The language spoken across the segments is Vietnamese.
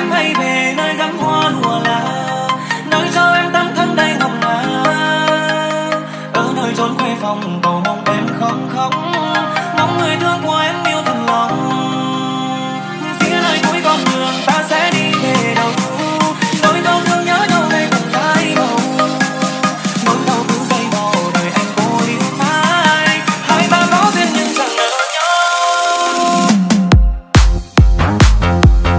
em hãy về nơi gắn hoa lụa lá, nơi cho em tăng thân đây ngọc ngà, ở nơi chốn quê phòng cầu mong em không khóc, mong người thương của em yêu thật lòng. Phía nơi cuối con đường ta sẽ đi về đâu, nỗi đau thương nhớ đâu đây vẫn phải bầu, nỗi đau cứ dây mò đời anh cô đi mãi, hai ta có duyên nhưng chẳng nợ nhau. What?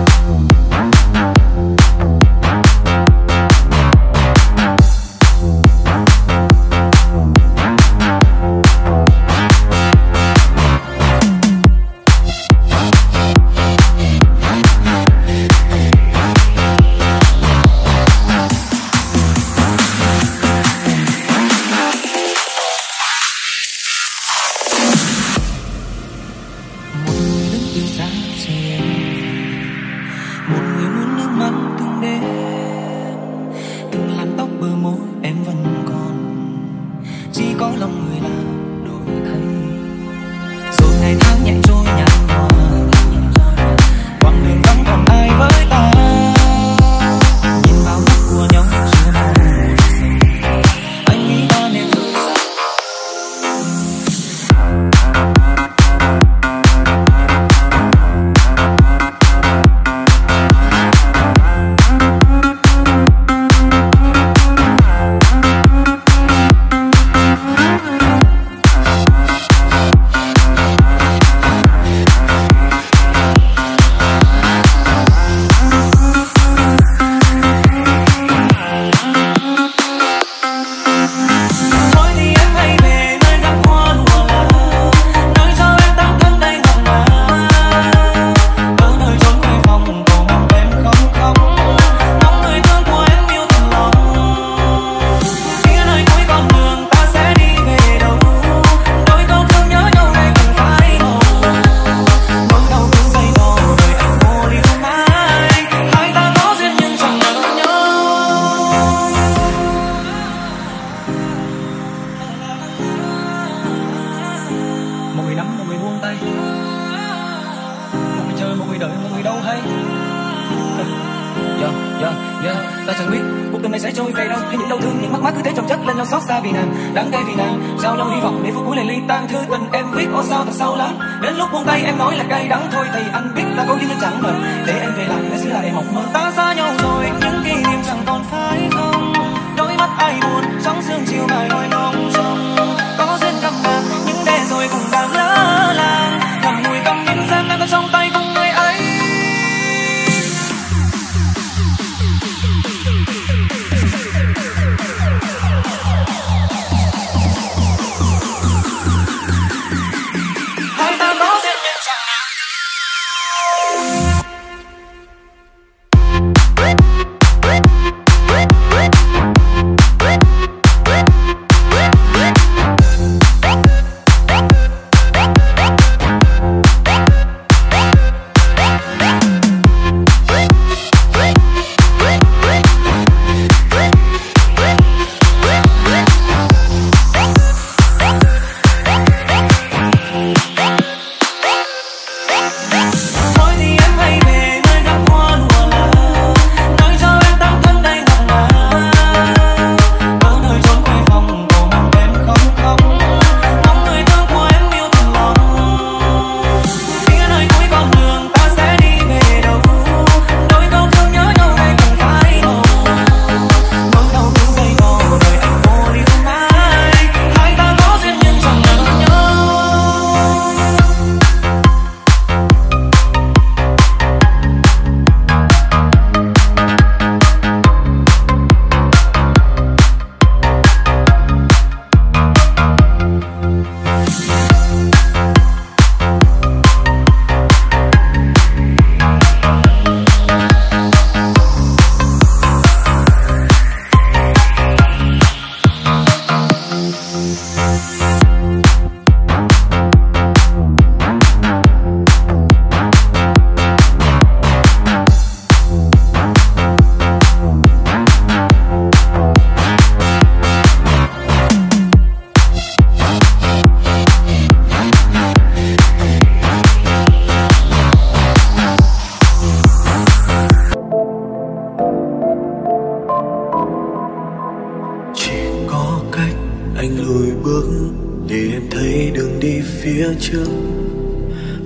trước,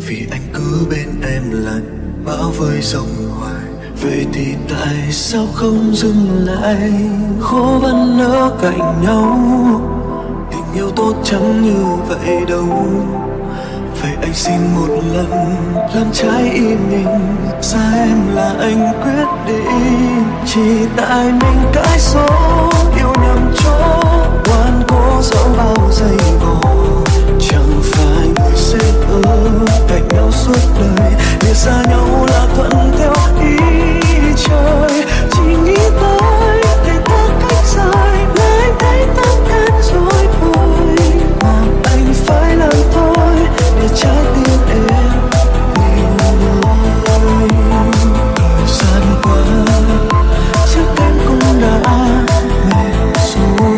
vì anh cứ bên em là bão vơi dòng hoài. Vậy thì tại sao không dừng lại, khó vẫn ở cạnh nhau. Tình yêu tốt chẳng như vậy đâu, vậy anh xin một lần làm trái ý mình. Sao em là anh quyết định, chỉ tại mình cãi số yêu nhầm chỗ ngoan cố dẫu bao giây vò. Chẳng phải người sẽ ở cạnh nhau suốt đời, để xa nhau là thuận theo ý trời. Chỉ nghĩ tới thấy ta cách dài, lại thấy ta tan rồi thôi. Mà anh phải làm thôi để trái tim em yêu môi. Thời gian qua chắc em cũng đã mệt rồi.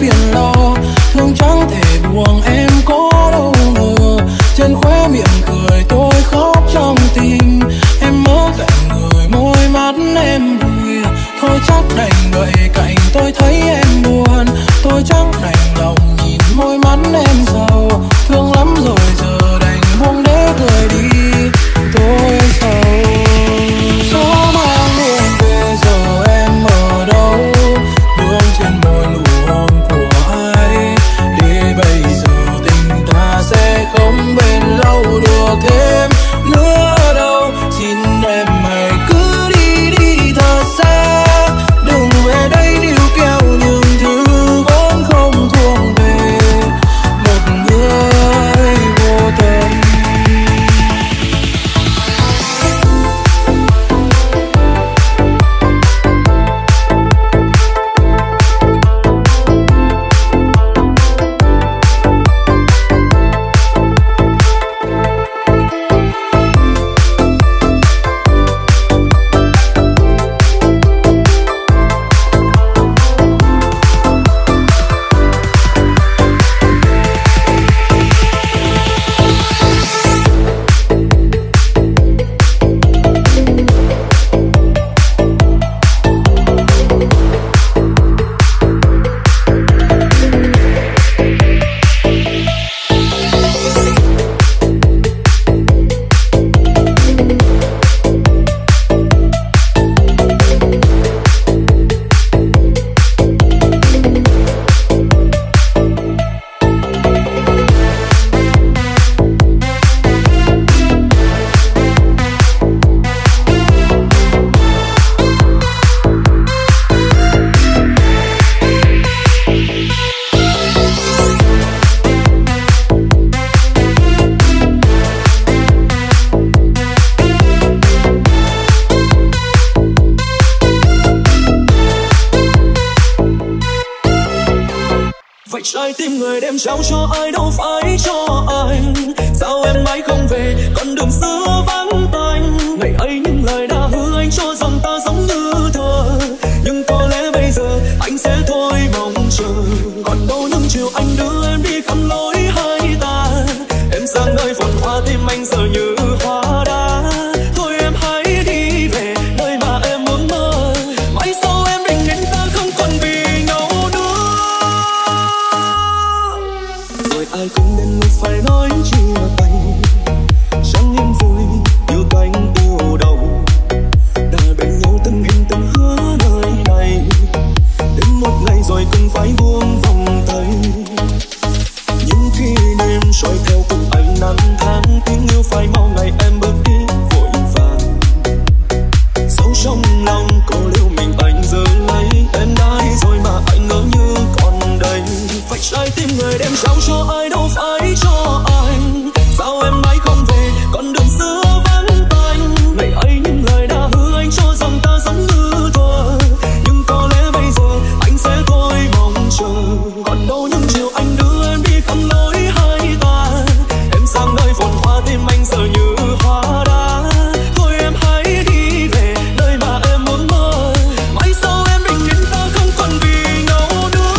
phiền lo, thương chẳng thể buông em có đâu ngờ. Trên khóe miệng cười tôi khóc trong tim, em mơ cạnh người môi mắt em buồn. Thôi chắc đành đợi cạnh tôi thấy em buồn, tôi chắc đành lòng nhìn môi mắt em sầu. Thương lắm rồi giờ đành buông để cười đi, tôi sầu. Trái tim người đem trao cho ai đâu phải cho anh. Sao em mãi không về con đường xưa vắng tanh. Ngày ấy những lời đã hứa anh cho rằng ta giống như thơ, nhưng có lẽ bây giờ anh sẽ thôi mong chờ. Còn đâu những chiều anh đưa em đi khắp lối hai ta, em sang nơi phồn hoa tim anh giờ như hoa đá. Thôi em hãy đi về nơi mà em muốn mơ, mãi sau em định đến ta không còn vì ai cũng nên người phải nói chia tay. Chẳng em vui yêu cánh u đầu, đã bên nhau từng hình từng hứa nơi này. Đến một ngày rồi cũng phải buông vòng tay. Những khi đêm trôi theo cùng ánh nắng tháng, tiếng yêu phải mau ngày em bước đi vội vàng. Sâu trong lòng cô liêu mình anh giờ lấy, em đã đi rồi mà anh ngỡ như còn đây. Phải trái tim người đem trao cho ai đâu phải cho anh. Sao em mãi không về con đường xưa vắng tanh. Ngày ấy những lời đã hứa anh cho rằng ta giống như thơ, nhưng có lẽ bây giờ anh sẽ thôi mong chờ. Còn đâu những chiều anh đưa em đi khắp lối hai ta, em sang nơi phồn hoa tim anh giờ như hoa đá. Thôi em hãy đi về nơi mà em muốn mơ, mãi sau em định đến ta không còn vì nhau nữa.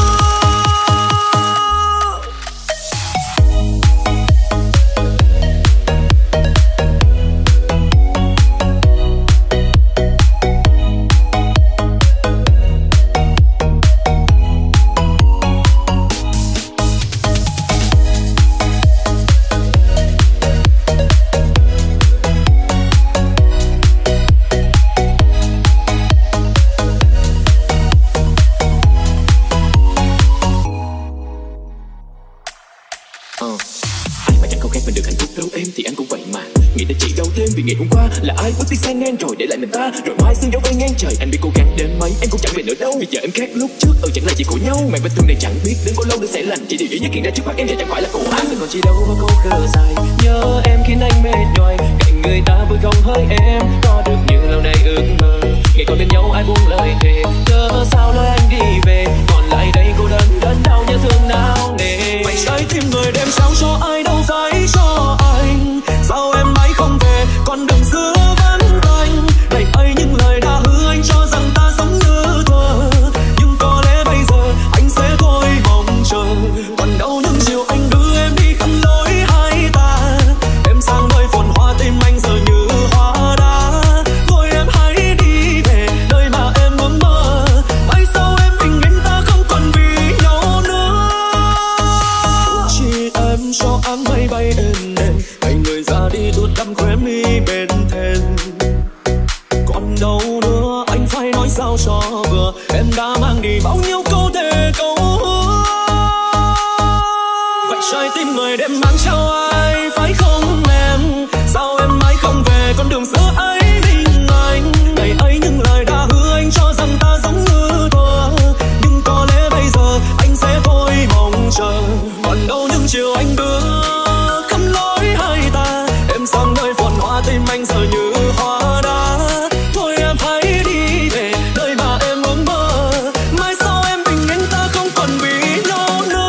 Ngày hôm qua là ai bước đi sai ngang rồi để lại mình ta, rồi mai sương gió bay ngang trời. Anh biết cố gắng đến mấy em cũng chẳng về nữa đâu, bây giờ em khác lúc trước chẳng là gì của nhau. Màn vết thương này chẳng biết đến bao lâu nữa sẽ lành, chỉ điều duy nhất hiện ra trước mắt em giờ chẳng phải là của anh. Giờ còn chi đâu mà câu khờ dài, nhớ em khiến anh mệt nhoài. Cạnh người ta vui không hỡi em, có được như lâu nay ước mơ. Ngày còn bên nhau ai buông lời thề, chờ sao lối anh đi về, còn lại đây cô đơn đớn đau nhớ thương nào nề. Vậy trái tim người đem sao cho ai đâu phải cho anh. Sao em mãi không về con đường xưa vắng tanh. Ngày ấy những lời đã hứa anh cho rằng ta giống như thơ, nhưng có lẽ bây giờ anh sẽ thôi bỏ. Em mang trao ai phải không em? Sao em mãi không về con đường xưa ấy mình anh? Ngày ấy những lời đã hứa anh cho rằng ta giống như thua, nhưng có lẽ bây giờ anh sẽ thôi mong chờ. Còn đâu những chiều anh đưa khắp lối hai ta, em sang nơi phồn hoa tim anh giờ như hoa đá. Thôi em hãy đi về nơi mà em ước mơ, mai sau em tình anh ta không còn vì nhau nữa.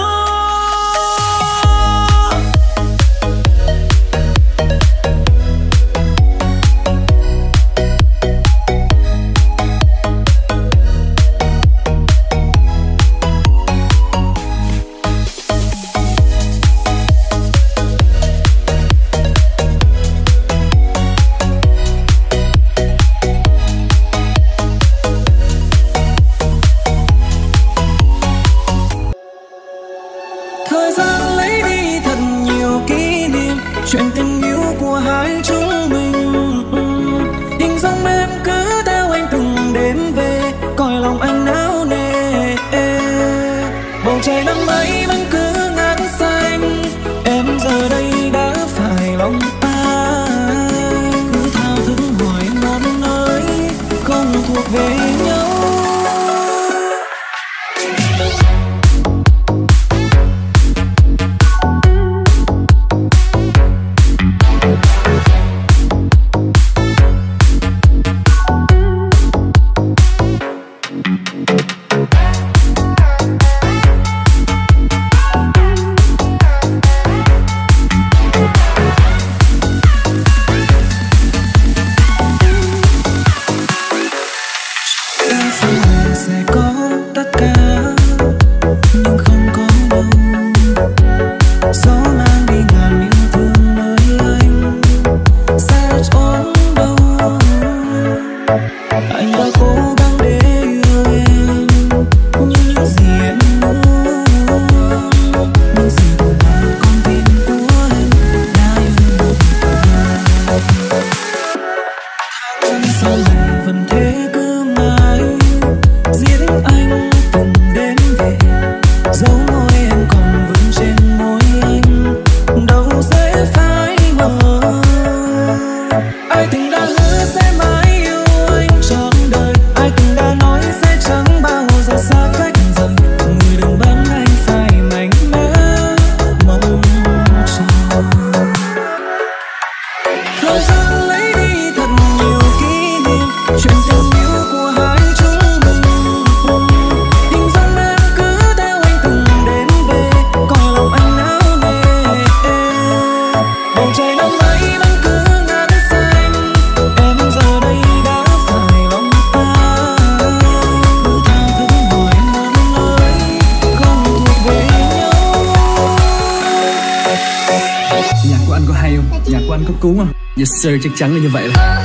Yes sir, chắc chắn là như vậy rồi.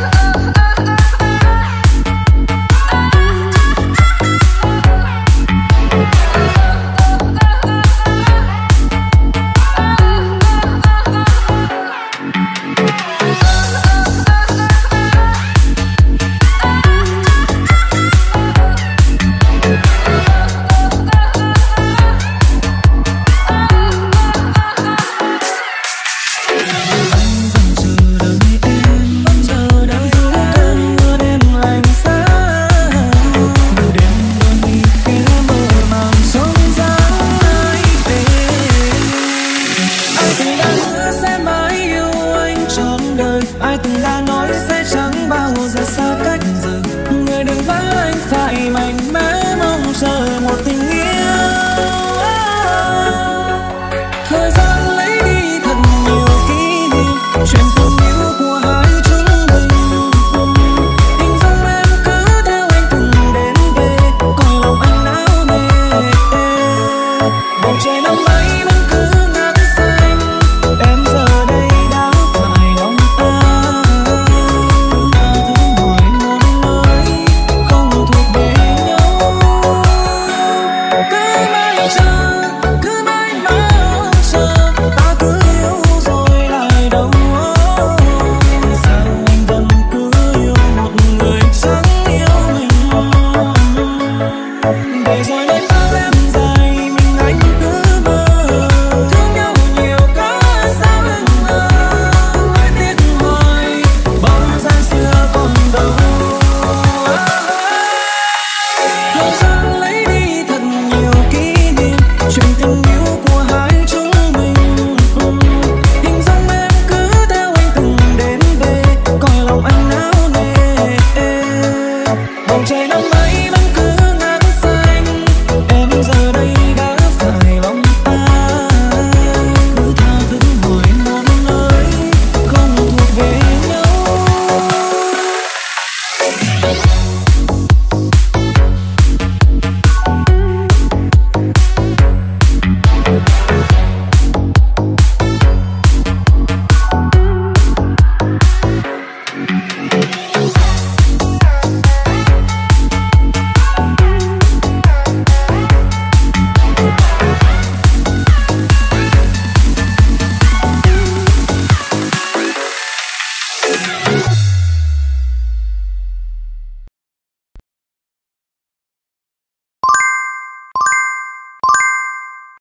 We'll be right back.